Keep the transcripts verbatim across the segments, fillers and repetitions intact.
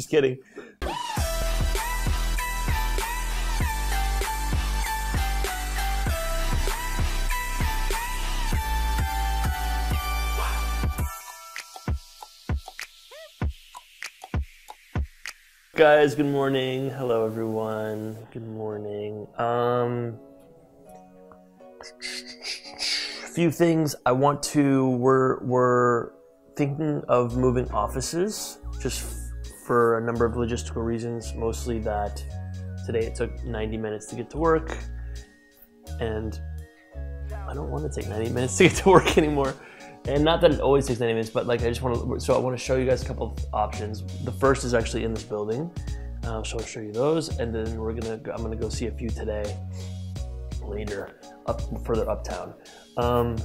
Just kidding. Guys, good morning. Hello, everyone. Good morning. Um, a few things I want to. We're we're thinking of moving offices, just for a number of logistical reasons. Mostly that today it took ninety minutes to get to work, and I don't want to take ninety minutes to get to work anymore. And not that it always takes ninety minutes, but like I just want to, so I want to show you guys a couple of options. The first is actually in this building, uh, so I'll show you those, and then we're gonna, I'm gonna go see a few today, later, up further uptown. Um,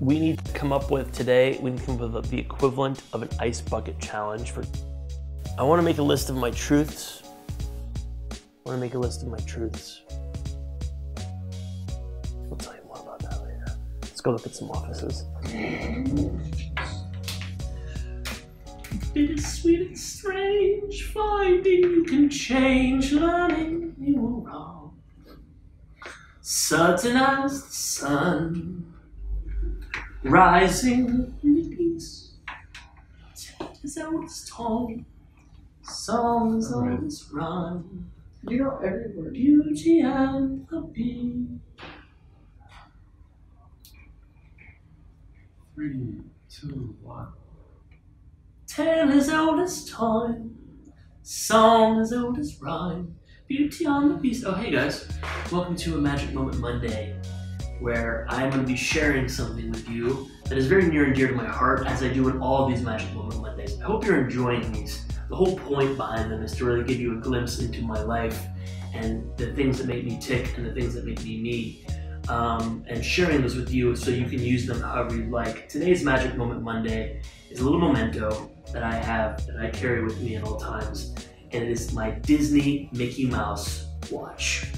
we need to come up with today. We need to come up with the equivalent of an ice bucket challenge for. I want to make a list of my truths. I want to make a list of my truths. Let's go look at some offices. It is sweet and strange, finding you can change, learning you were wrong. Sudden as the sun, rising in the east, as I was told, songs always run. You know every word. Beauty and the beast. Three, two, one. Tale as old as time, song as old as rhyme, beauty on the beast. Oh, hey guys, welcome to a Magic Moment Monday, where I'm going to be sharing something with you that is very near and dear to my heart, as I do in all these Magic Moment Mondays. I hope you're enjoying these. The whole point behind them is to really give you a glimpse into my life and the things that make me tick and the things that make me me. Um, and sharing those with you so you can use them however you like. Today's Magic Moment Monday is a little memento that I have, that I carry with me at all times, and it is my Disney Mickey Mouse watch.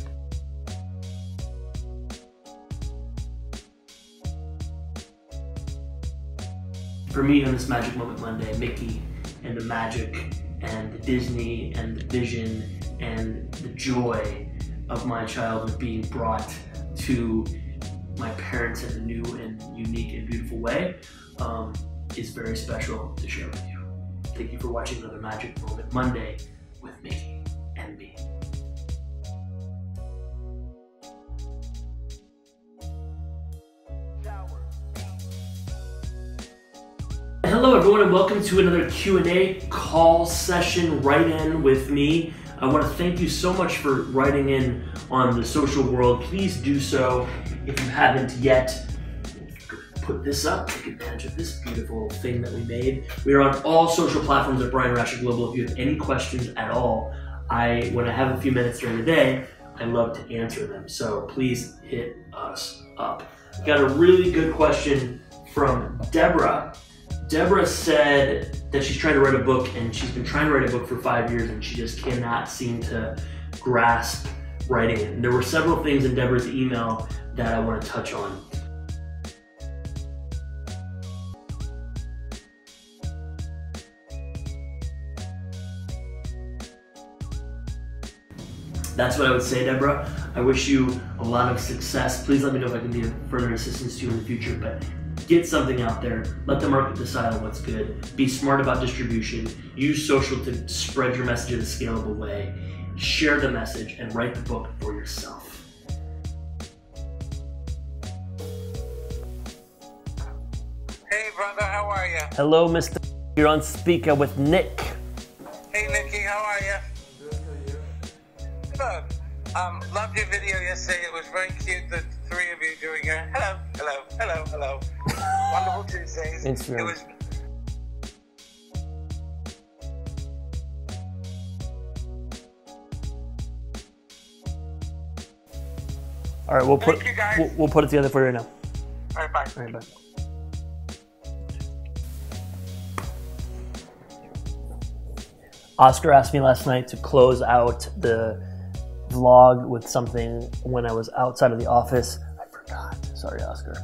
For me on this Magic Moment Monday, Mickey and the magic and the Disney and the vision and the joy of my childhood being brought to my parents in a new and unique and beautiful way um, is very special to share with you. Thank you for watching another Magic Moment Monday with Mickey and me. Hello everyone, and welcome to another Q and A call session right in with me. I want to thank you so much for writing in on the social world. Please do so if you haven't yet. Put this up, take advantage of this beautiful thing that we made. We are on all social platforms at Brian Rashid Global. If you have any questions at all, I when I have a few minutes during the day, I love to answer them. So please hit us up. Got a really good question from Deborah. Deborah said that she's trying to write a book, and she's been trying to write a book for five years and she just cannot seem to grasp writing it. And there were several things in Deborah's email that I want to touch on. That's what I would say, Deborah. I wish you a lot of success. Please let me know if I can be of further assistance to you in the future. But get something out there, let the market decide on what's good, be smart about distribution, use social to spread your message in a scalable way, share the message, and write the book for yourself. Hey brother, how are you? Hello, Mister You're on speaker with Nick. Hey Nicky, how are you? Good, how are you? Good. Um, loved your video yesterday, it was very cute, the three of you doing your hello, hello, hello, hello. Wonderful Tuesdays. Instagram. It was... All right, we'll Thank put you guys. We'll, we'll put it together for you right now. All right, bye. All right, bye. Oscar asked me last night to close out the vlog with something when I was outside of the office. I forgot. Sorry, Oscar.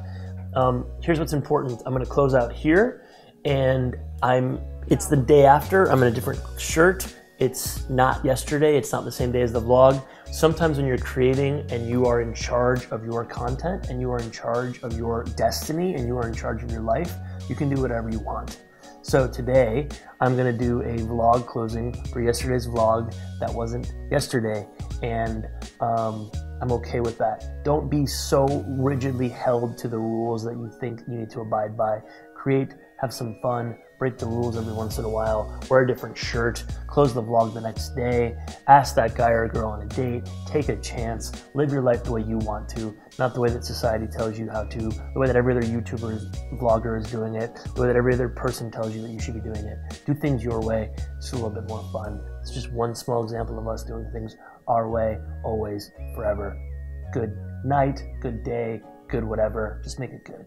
Um, here's what's important. I'm going to close out here, and I'm It's the day after, I'm in a different shirt. It's not yesterday, it's not the same day as the vlog. Sometimes when you're creating and you are in charge of your content and you are in charge of your destiny and you are in charge of your life, you can do whatever you want. So today, I'm gonna do a vlog closing for yesterday's vlog that wasn't yesterday, and um, I'm okay with that. Don't be so rigidly held to the rules that you think you need to abide by. Create, have some fun, break the rules every once in a while, wear a different shirt, close the vlog the next day, ask that guy or girl on a date, take a chance, live your life the way you want to, not the way that society tells you how to, the way that every other YouTuber, vlogger is doing it, the way that every other person tells you that you should be doing it. Do things your way, it's a little bit more fun. It's just one small example of us doing things our way, always, forever. Good night, good day, good whatever, just make it good.